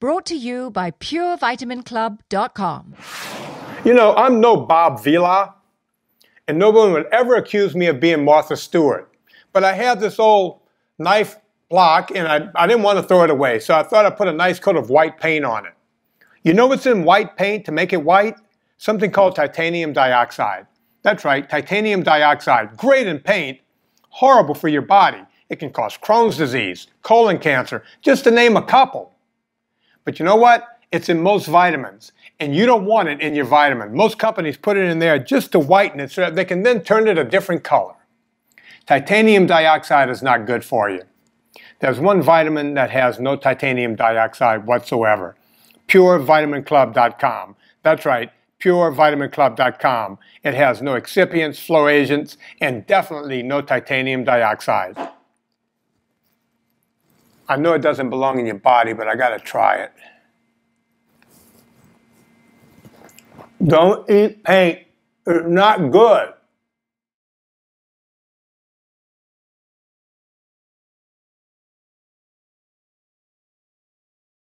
brought to you by PureVitaminClub.com. You know, I'm no Bob Vila, and no one would ever accuse me of being Martha Stewart. But I had this old knife block, and I didn't want to throw it away, so I thought I'd put a nice coat of white paint on it. You know what's in white paint to make it white? Something called titanium dioxide. That's right, titanium dioxide. Great in paint, horrible for your body. It can cause Crohn's disease, colon cancer, just to name a couple. But you know what? It's in most vitamins, and you don't want it in your vitamin. Most companies put it in there just to whiten it so that they can then turn it a different color. Titanium dioxide is not good for you. There's one vitamin that has no titanium dioxide whatsoever. PureVitaminClub.com. That's right, PureVitaminClub.com. It has no excipients, flow agents, and definitely no titanium dioxide. I know it doesn't belong in your body, but I gotta try it. Don't eat paint. It's not good.